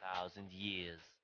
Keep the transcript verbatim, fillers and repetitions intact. Thousand years.